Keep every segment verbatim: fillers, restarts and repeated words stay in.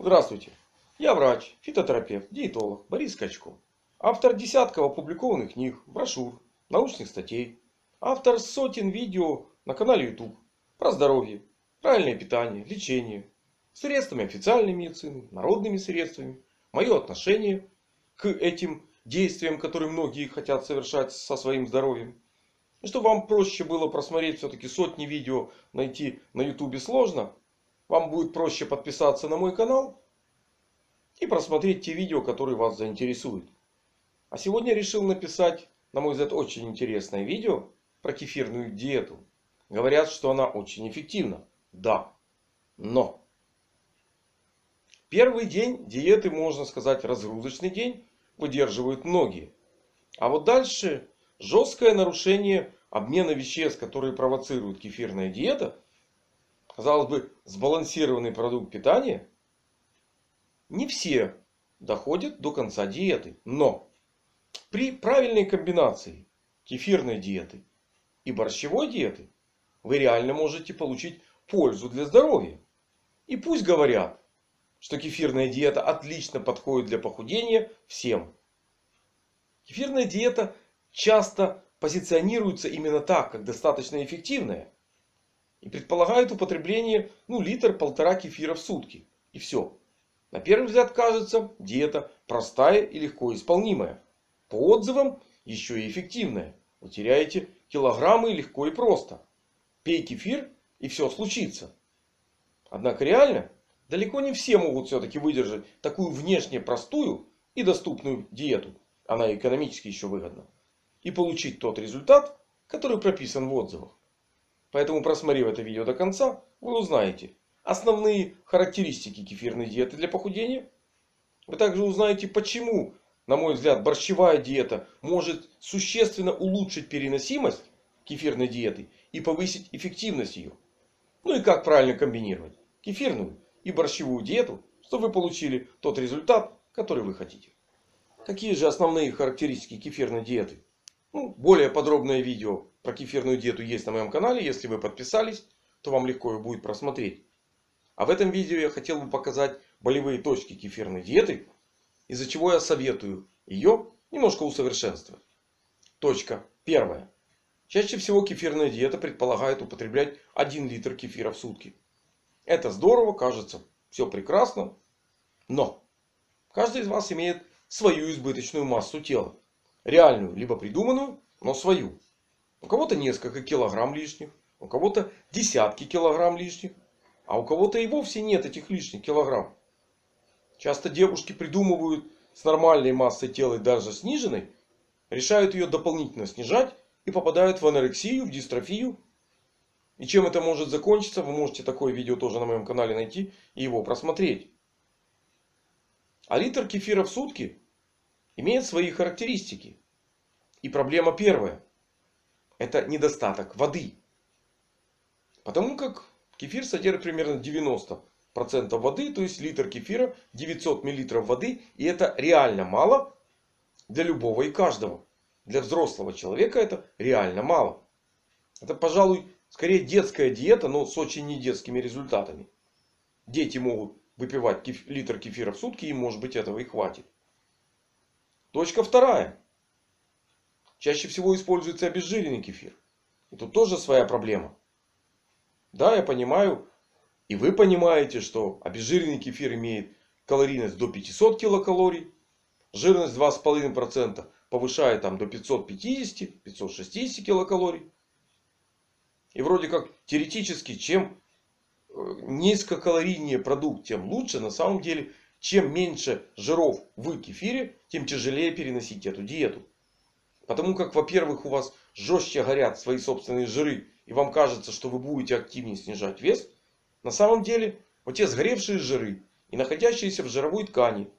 Здравствуйте, я врач, фитотерапевт, диетолог Борис Скачко. Автор десятков опубликованных книг, брошюр, научных статей. Автор сотен видео на канале YouTube про здоровье, правильное питание, лечение, средствами официальной медицины, народными средствами. Мое отношение к этим действиям, которые многие хотят совершать со своим здоровьем. И чтобы вам проще было просмотреть все-таки сотни видео, найти на YouTube сложно. Вам будет проще подписаться на мой канал и просмотреть те видео, которые вас заинтересуют. А сегодня решил написать, на мой взгляд, очень интересное видео про кефирную диету. Говорят, что она очень эффективна. Да. Но! Первый день диеты, можно сказать, разгрузочный день, выдерживают многие. А вот дальше жесткое нарушение обмена веществ, которые провоцирует кефирная диета. Казалось бы, сбалансированный продукт питания. Не все доходят до конца диеты. Но при правильной комбинации кефирной диеты и борщевой диеты вы реально можете получить пользу для здоровья. И пусть говорят, что кефирная диета отлично подходит для похудения всем. Кефирная диета часто позиционируется именно так, как достаточно эффективная. И предполагает употребление ну, литр-полтора кефира в сутки. И все. На первый взгляд кажется, диета простая и легко исполнимая. По отзывам еще и эффективная. Вы теряете килограммы легко и просто. Пей кефир и все случится. Однако реально далеко не все могут все-таки выдержать такую внешне простую и доступную диету. Она экономически еще выгодна. И получить тот результат, который прописан в отзывах. Поэтому, просмотрев это видео до конца, вы узнаете основные характеристики кефирной диеты для похудения. Вы также узнаете, почему, на мой взгляд, борщевая диета может существенно улучшить переносимость кефирной диеты и повысить эффективность ее. Ну и как правильно комбинировать кефирную и борщевую диету, чтобы вы получили тот результат, который вы хотите. Какие же основные характеристики кефирной диеты? Ну, более подробное видео про кефирную диету есть на моем канале. Если вы подписались, то вам легко ее будет просмотреть. А в этом видео я хотел бы показать болевые точки кефирной диеты, из-за чего я советую ее немножко усовершенствовать. Точка первая. Чаще всего кефирная диета предполагает употреблять один литр кефира в сутки. Это здорово, кажется, все прекрасно. Но! Каждый из вас имеет свою избыточную массу тела. Реальную, либо придуманную, но свою. У кого-то несколько килограмм лишних. У кого-то десятки килограмм лишних. А у кого-то и вовсе нет этих лишних килограмм. Часто девушки придумывают с нормальной массой тела и даже сниженной. Решают ее дополнительно снижать. И попадают в анорексию, в дистрофию. И чем это может закончиться, вы можете такое видео тоже на моем канале найти и его просмотреть. А литр кефира в сутки имеет свои характеристики. И проблема первая. Это недостаток воды. Потому как кефир содержит примерно девяносто процентов воды. То есть литр кефира девятьсот миллилитров воды. И это реально мало для любого и каждого. Для взрослого человека это реально мало. Это, пожалуй, скорее детская диета, но с очень недетскими результатами. Дети могут выпивать кеф... литр кефира в сутки. И может быть этого и хватит. Точка вторая. Чаще всего используется обезжиренный кефир. И тут тоже своя проблема. Да, я понимаю. И вы понимаете, что обезжиренный кефир имеет калорийность до пятисот килокалорий. Жирность два с половиной процента повышает там до пятисот пятидесяти — пятисот шестидесяти килокалорий. И вроде как теоретически, чем низкокалорийнее продукт, тем лучше. На самом деле, чем меньше жиров в кефире, тем тяжелее переносить эту диету. Потому как, во-первых, у вас жестче горят свои собственные жиры. И вам кажется, что вы будете активнее снижать вес. На самом деле, вот те сгоревшие жиры и находящиеся в жировой ткани.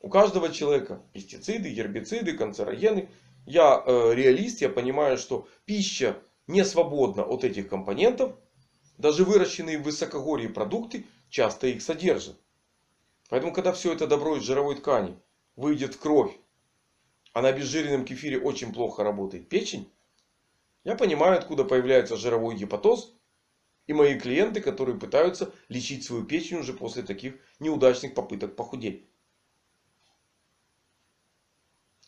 У каждого человека пестициды, гербициды, канцерогены. Я э, реалист. Я понимаю, что пища не свободна от этих компонентов. Даже выращенные в высокогорье продукты часто их содержат. Поэтому, когда все это добро из жировой ткани выйдет в кровь, а на обезжиренном кефире очень плохо работает печень, я понимаю, откуда появляется жировой гепатоз. И мои клиенты, которые пытаются лечить свою печень уже после таких неудачных попыток похудеть.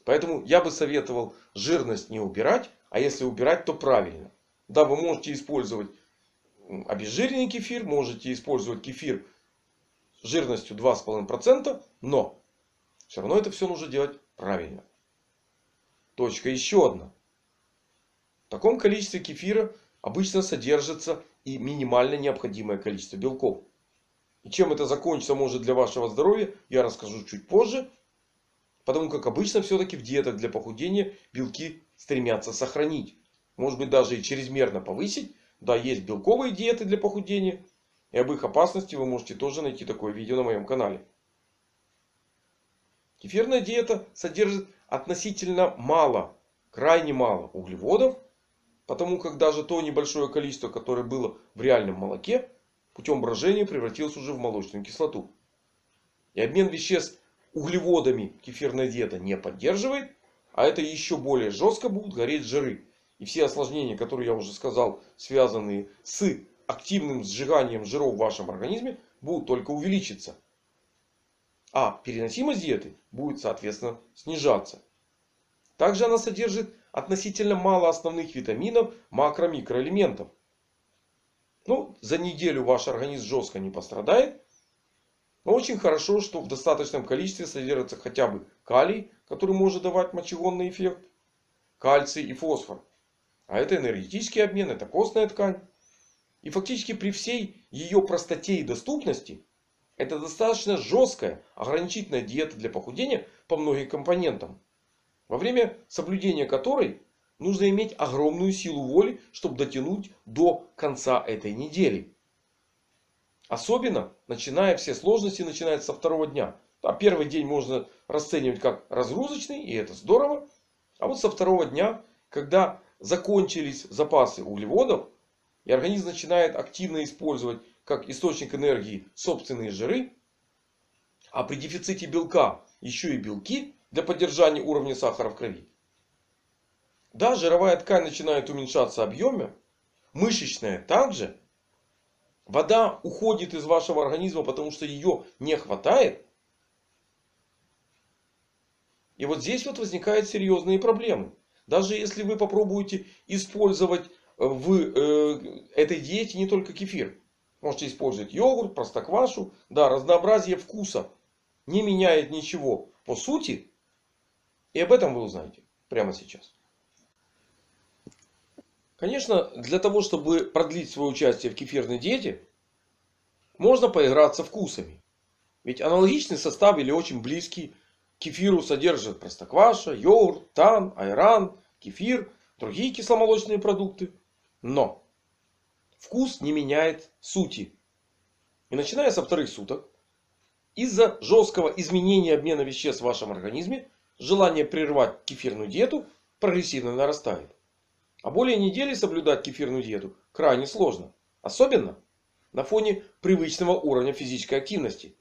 Поэтому я бы советовал жирность не убирать. А если убирать, то правильно. Да, вы можете использовать обезжиренный кефир. Можете использовать кефир с жирностью два с половиной процента. Но все равно это все нужно делать правильно. Точка еще одна. В таком количестве кефира обычно содержится и минимально необходимое количество белков. И чем это закончится может для вашего здоровья, я расскажу чуть позже. Потому как обычно все-таки в диетах для похудения белки стремятся сохранить. Может быть, даже и чрезмерно повысить. Да, есть белковые диеты для похудения. И об их опасности вы можете тоже найти такое видео на моем канале. Кефирная диета содержит относительно мало, крайне мало углеводов. Потому как даже то небольшое количество, которое было в реальном молоке, путем брожения превратилось уже в молочную кислоту. И обмен веществ углеводами кефирная диета не поддерживает. А это еще более жестко будут гореть жиры. И все осложнения, которые я уже сказал, связанные с активным сжиганием жиров в вашем организме, будут только увеличиться. А переносимость диеты будет, соответственно, снижаться. Также она содержит относительно мало основных витаминов, макро-микроэлементов. Ну, за неделю ваш организм жестко не пострадает. Но очень хорошо, что в достаточном количестве содержится хотя бы калий, который может давать мочегонный эффект, кальций и фосфор. А это энергетический обмен, это костная ткань. И фактически при всей ее простоте и доступности, это достаточно жесткая ограничительная диета для похудения по многим компонентам. Во время соблюдения которой нужно иметь огромную силу воли, чтобы дотянуть до конца этой недели. Особенно начиная все сложности начинаются со второго дня. А первый день можно расценивать как разгрузочный. И это здорово. А вот со второго дня, когда закончились запасы углеводов. И организм начинает активно использовать как источник энергии собственные жиры. А при дефиците белка еще и белки для поддержания уровня сахара в крови. Да, жировая ткань начинает уменьшаться в объеме. Мышечная также. Вода уходит из вашего организма, потому что ее не хватает. И вот здесь вот возникают серьезные проблемы. Даже если вы попробуете использовать в э, этой диете не только кефир. Можете использовать йогурт, простоквашу. Да, разнообразие вкуса не меняет ничего по сути. И об этом вы узнаете прямо сейчас. Конечно, для того, чтобы продлить свое участие в кефирной диете, можно поиграться вкусами. Ведь аналогичный состав или очень близкий кефиру содержит простокваша, йогурт, тан, айран, кефир, другие кисломолочные продукты. Но вкус не меняет сути. И начиная со вторых суток, из-за жесткого изменения обмена веществ в вашем организме, желание прервать кефирную диету прогрессивно нарастает. А более недели соблюдать кефирную диету крайне сложно. Особенно на фоне привычного уровня физической активности.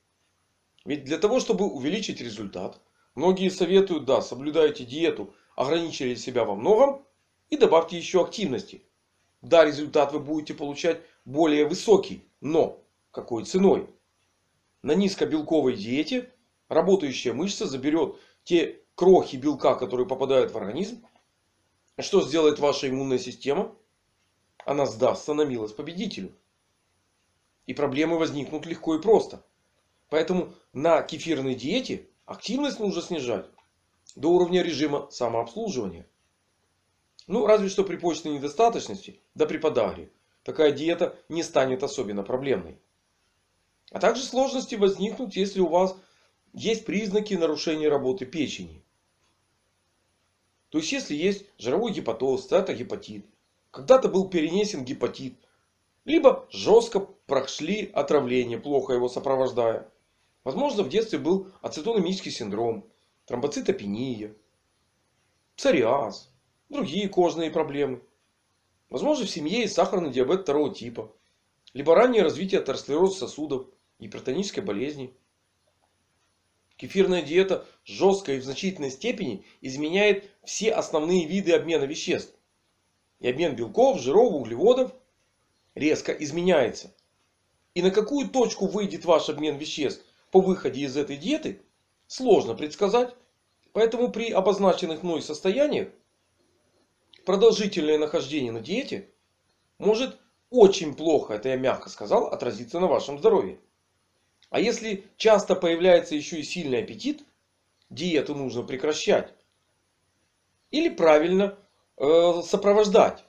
Ведь для того, чтобы увеличить результат, многие советуют, да, соблюдайте диету, ограничили себя во многом и добавьте еще активности. Да, результат вы будете получать более высокий. Но какой ценой? На низкобелковой диете работающая мышца заберет те крохи белка, которые попадают в организм. Что сделает ваша иммунная система? Она сдастся на милость победителю. И проблемы возникнут легко и просто. Поэтому на кефирной диете активность нужно снижать до уровня режима самообслуживания. Ну, разве что при почечной недостаточности, да при подагре. Такая диета не станет особенно проблемной. А также сложности возникнут, если у вас есть признаки нарушения работы печени. То есть, если есть жировой гепатоз, стеатогепатит. Когда-то был перенесен гепатит. Либо жестко прошли отравление, плохо его сопровождая. Возможно, в детстве был ацетонемический синдром. Тромбоцитопения. Псориаз. Другие кожные проблемы. Возможно, в семье есть сахарный диабет второго типа. Либо раннее развитие атеросклероза сосудов. Гипертонической болезни. Кефирная диета жестко и в значительной степени изменяет все основные виды обмена веществ. И обмен белков, жиров, углеводов. резко изменяется. И на какую точку выйдет ваш обмен веществ по выходе из этой диеты, сложно предсказать. Поэтому при обозначенных мной состояниях продолжительное нахождение на диете может очень плохо, это я мягко сказал, отразиться на вашем здоровье. А если часто появляется еще и сильный аппетит, диету нужно прекращать. Или правильно э, сопровождать.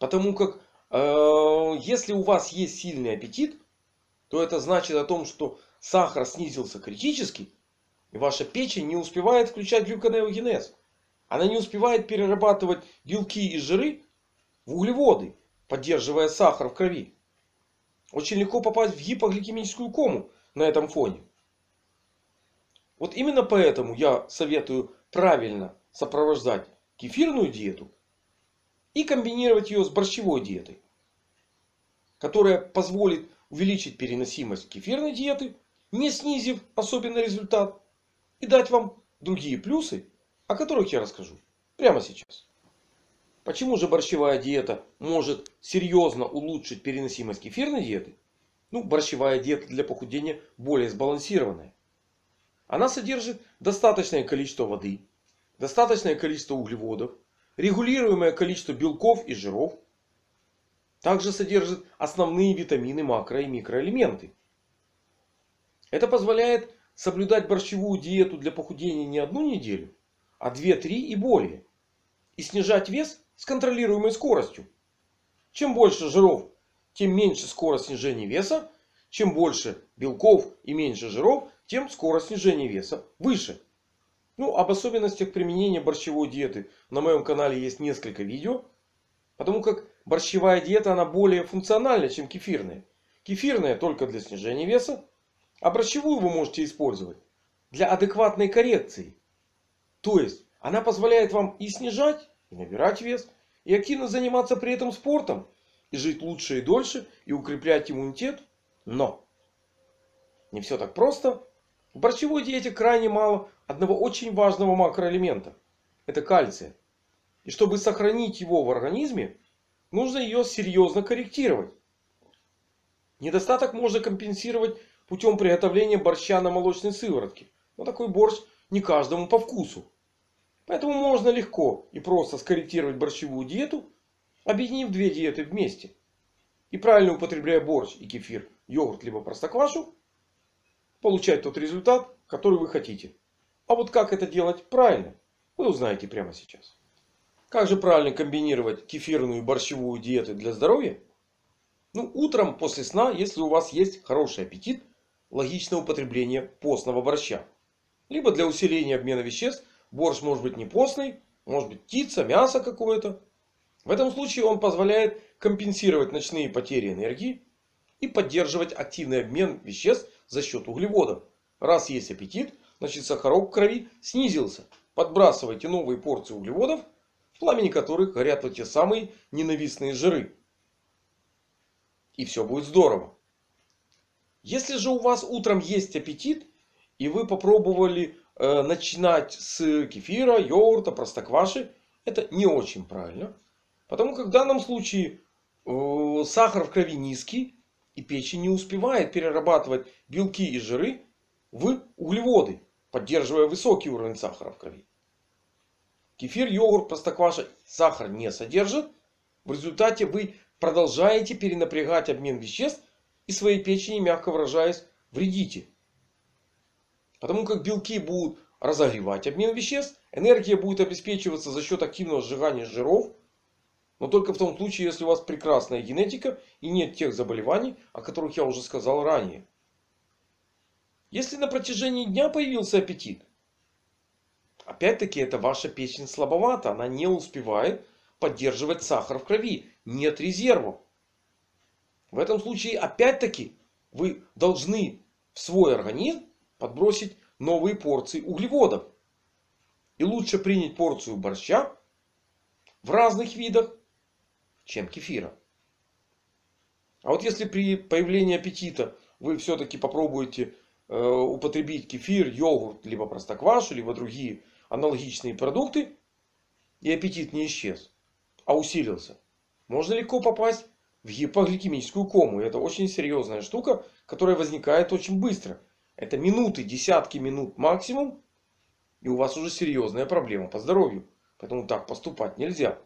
Потому как э, если у вас есть сильный аппетит, то это значит о том, что сахар снизился критически. И ваша печень не успевает включать глюконеогенез. Она не успевает перерабатывать белки и жиры в углеводы, поддерживая сахар в крови. Очень легко попасть в гипогликемическую кому на этом фоне. Вот именно поэтому я советую правильно сопровождать кефирную диету и комбинировать ее с борщевой диетой, которая позволит увеличить переносимость кефирной диеты, не снизив особенно результат, и дать вам другие плюсы, о которых я расскажу прямо сейчас. Почему же борщевая диета может серьезно улучшить переносимость кефирной диеты? Ну, борщевая диета для похудения более сбалансированная. Она содержит достаточное количество воды, достаточное количество углеводов, регулируемое количество белков и жиров. Также содержит основные витамины, макро- и микроэлементы. Это позволяет соблюдать борщевую диету для похудения не одну неделю, а две-три и более. И снижать вес с контролируемой скоростью. Чем больше жиров, тем меньше скорость снижения веса. Чем больше белков и меньше жиров, тем скорость снижения веса выше. Ну, об особенностях применения борщевой диеты на моем канале есть несколько видео. Потому как борщевая диета, она более функциональна, чем кефирная. Кефирная только для снижения веса. А борщевую вы можете использовать для адекватной коррекции. То есть она позволяет вам и снижать, и набирать вес, и активно заниматься при этом спортом, и жить лучше и дольше, и укреплять иммунитет. Но не все так просто. В борщевой диете крайне мало одного очень важного макроэлемента. Это кальция. И чтобы сохранить его в организме, нужно ее серьезно корректировать. Недостаток можно компенсировать путем приготовления борща на молочной сыворотке. Но такой борщ не каждому по вкусу. Поэтому можно легко и просто скорректировать борщевую диету, объединив две диеты вместе. И правильно употребляя борщ и кефир, йогурт либо простоквашу, получать тот результат, который вы хотите. А вот как это делать правильно, вы узнаете прямо сейчас. Как же правильно комбинировать кефирную и борщевую диеты для здоровья? Ну, утром после сна, если у вас есть хороший аппетит, логичное употребление постного борща. Либо для усиления обмена веществ борщ может быть не постный, может быть птица, мясо какое-то. В этом случае он позволяет компенсировать ночные потери энергии и поддерживать активный обмен веществ за счет углеводов. Раз есть аппетит, значит сахарок в крови снизился. Подбрасывайте новые порции углеводов, в пламени которых горят вот те самые ненавистные жиры. И все будет здорово. Если же у вас утром есть аппетит, и вы попробовали э, начинать с кефира, йогурта, простокваши, это не очень правильно. Потому как в данном случае э, сахар в крови низкий, и печень не успевает перерабатывать белки и жиры в углеводы, поддерживая высокий уровень сахара в крови. Кефир, йогурт, простокваша сахар не содержит. В результате вы продолжаете перенапрягать обмен веществ и своей печени, мягко выражаясь, вредите. Потому как белки будут разогревать обмен веществ. Энергия будет обеспечиваться за счет активного сжигания жиров. Но только в том случае, если у вас прекрасная генетика и нет тех заболеваний, о которых я уже сказал ранее. Если на протяжении дня появился аппетит, опять-таки это ваша печень слабовата. Она не успевает поддерживать сахар в крови. Нет резервов. В этом случае опять-таки вы должны в свой организм подбросить новые порции углеводов. И лучше принять порцию борща в разных видах, чем кефира. А вот если при появлении аппетита вы все-таки попробуете э, употребить кефир, йогурт, либо простоквашу, либо другие аналогичные продукты, и аппетит не исчез, а усилился, можно легко попасть в гипогликемическую кому. И это очень серьезная штука, которая возникает очень быстро. Это минуты, десятки минут максимум. И у вас уже серьезная проблема по здоровью. Поэтому так поступать нельзя.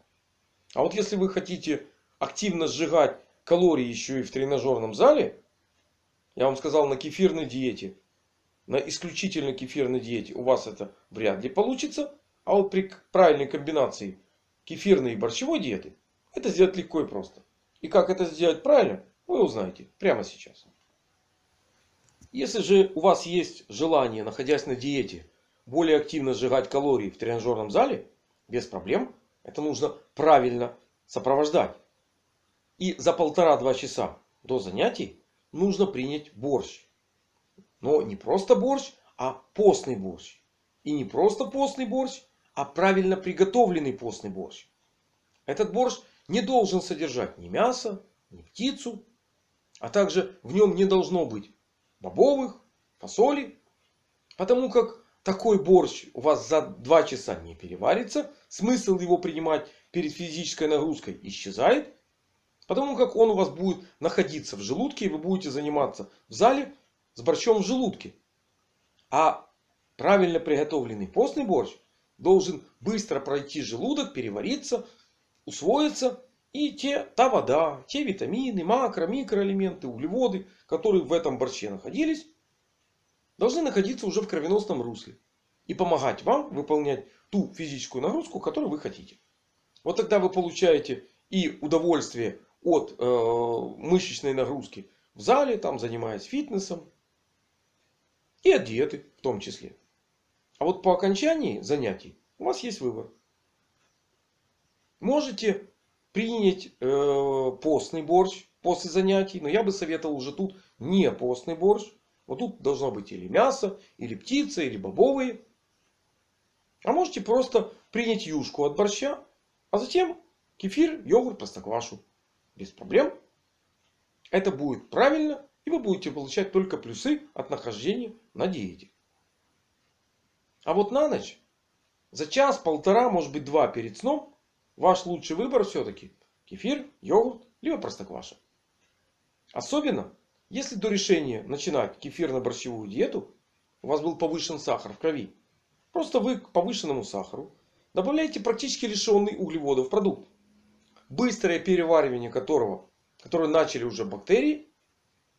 А вот если вы хотите активно сжигать калории еще и в тренажерном зале, я вам сказал, на кефирной диете, на исключительно кефирной диете у вас это вряд ли получится. А вот при правильной комбинации кефирной и борщевой диеты это сделать легко и просто. И как это сделать правильно, вы узнаете прямо сейчас. Если же у вас есть желание, находясь на диете, более активно сжигать калории в тренажерном зале, без проблем. Это нужно правильно сопровождать. И за полтора-два часа до занятий нужно принять борщ. Но не просто борщ, а постный борщ. И не просто постный борщ, а правильно приготовленный постный борщ. Этот борщ не должен содержать ни мяса, ни птицу. А также в нем не должно быть бобовых, фасоли. Потому как такой борщ у вас за два часа не переварится. Смысл его принимать перед физической нагрузкой исчезает. Потому как он у вас будет находиться в желудке. И вы будете заниматься в зале с борщом в желудке. А правильно приготовленный постный борщ должен быстро пройти желудок, перевариться, усвоиться. И те, та вода, те витамины, макро, микроэлементы, углеводы, которые в этом борще находились, должны находиться уже в кровеносном русле. И помогать вам выполнять ту физическую нагрузку, которую вы хотите. Вот тогда вы получаете и удовольствие от э, мышечной нагрузки в зале, там занимаясь фитнесом. И от диеты в том числе. А вот по окончании занятий у вас есть выбор. Можете принять э, постный борщ после занятий. Но я бы советовал уже тут не постный борщ. Вот тут должно быть или мясо, или птица, или бобовые. А можете просто принять юшку от борща. А затем кефир, йогурт, простоквашу. Без проблем. Это будет правильно. И вы будете получать только плюсы от нахождения на диете. А вот на ночь, за час, полтора, может быть два перед сном, ваш лучший выбор все-таки кефир, йогурт, либо простокваша. Особенно если до решения начинать кефирно-борщевую диету у вас был повышен сахар в крови. Просто вы к повышенному сахару добавляете практически лишенный углеводов продукт. Быстрое переваривание которого, которое начали уже бактерии,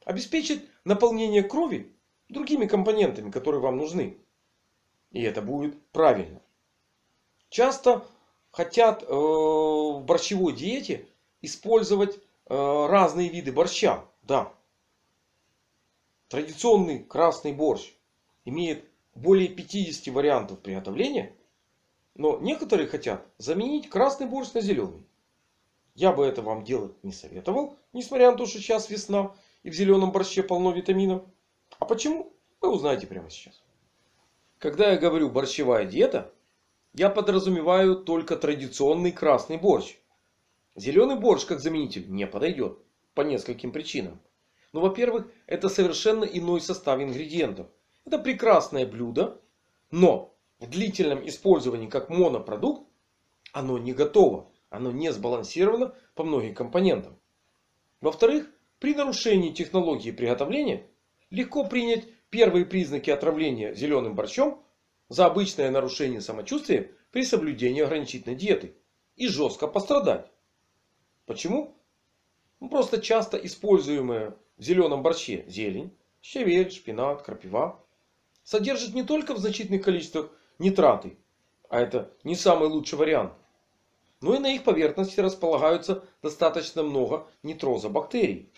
обеспечит наполнение крови другими компонентами, которые вам нужны. И это будет правильно. Часто хотят э, в борщевой диете использовать э, разные виды борща. Да. Традиционный красный борщ имеет более пятидесяти вариантов приготовления. Но некоторые хотят заменить красный борщ на зеленый. Я бы это вам делать не советовал. Несмотря на то, что сейчас весна. И в зеленом борще полно витаминов. А почему? Вы узнаете прямо сейчас. Когда я говорю борщевая диета, я подразумеваю только традиционный красный борщ. Зеленый борщ как заменитель не подойдет. По нескольким причинам. Ну, во-первых, это совершенно иной состав ингредиентов. Это прекрасное блюдо. Но в длительном использовании как монопродукт оно не готово. Оно не сбалансировано по многим компонентам. Во-вторых, при нарушении технологии приготовления легко принять первые признаки отравления зеленым борщом за обычное нарушение самочувствия при соблюдении ограничительной диеты. И жестко пострадать. Почему? Ну, просто часто используемое в зеленом борще зелень, щавель, шпинат, крапива содержит не только в значительных количествах нитраты, а это не самый лучший вариант, но и на их поверхности располагаются достаточно много нитрозобактерий,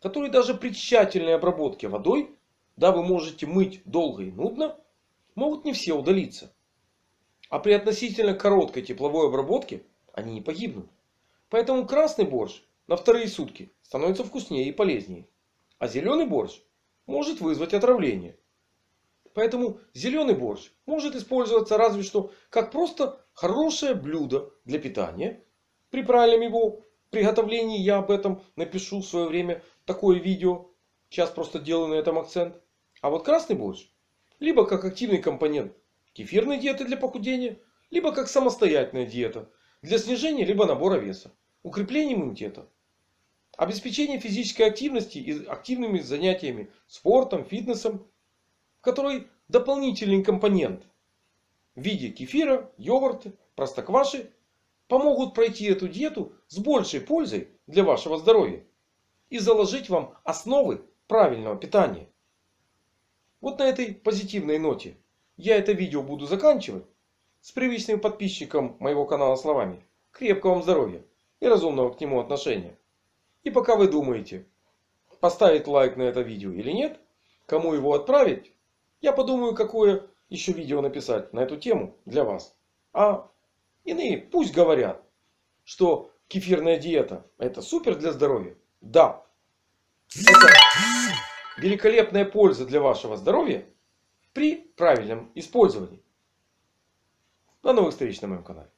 которые даже при тщательной обработке водой, да, вы можете мыть долго и нудно, могут не все удалиться. А при относительно короткой тепловой обработке они не погибнут. Поэтому красный борщ на вторые сутки становится вкуснее и полезнее. А зеленый борщ может вызвать отравление. Поэтому зеленый борщ может использоваться разве что как просто хорошее блюдо для питания. При правильном его приготовлении я об этом напишу в свое время такое видео. Сейчас просто делаю на этом акцент. А вот красный борщ либо как активный компонент кефирной диеты для похудения, либо как самостоятельная диета для снижения либо набора веса, укрепления иммунитета. Обеспечение физической активности и активными занятиями спортом, фитнесом, в которой дополнительный компонент в виде кефира, йогурта, простокваши помогут пройти эту диету с большей пользой для вашего здоровья и заложить вам основы правильного питания. Вот на этой позитивной ноте я это видео буду заканчивать. С привычным подписчиком моего канала словами: крепкого вам здоровья и разумного к нему отношения. И пока вы думаете, поставить лайк на это видео или нет, кому его отправить, я подумаю, какое еще видео написать на эту тему для вас. А иные пусть говорят, что кефирная диета — это супер для здоровья. Да, это великолепная польза для вашего здоровья при правильном использовании. До новых встреч на моем канале.